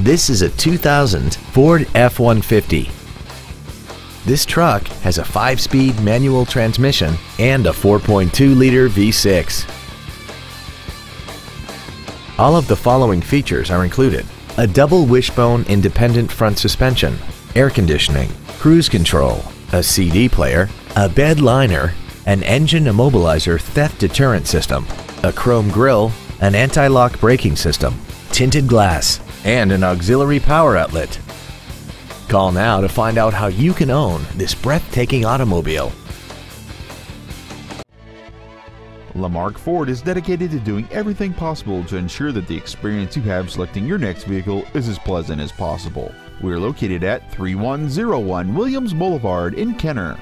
This is a 2000 Ford F-150. This truck has a 5-speed manual transmission and a 4.2-liter V6. All of the following features are included: a double wishbone independent front suspension, air conditioning, cruise control, a CD player, a bed liner, an engine immobilizer theft deterrent system, a chrome grille, an anti-lock braking system, tinted glass, and an auxiliary power outlet. Call now to find out how you can own this breathtaking automobile. Lamarque Ford is dedicated to doing everything possible to ensure that the experience you have selecting your next vehicle is as pleasant as possible. We are located at 3101 Williams Boulevard in Kenner.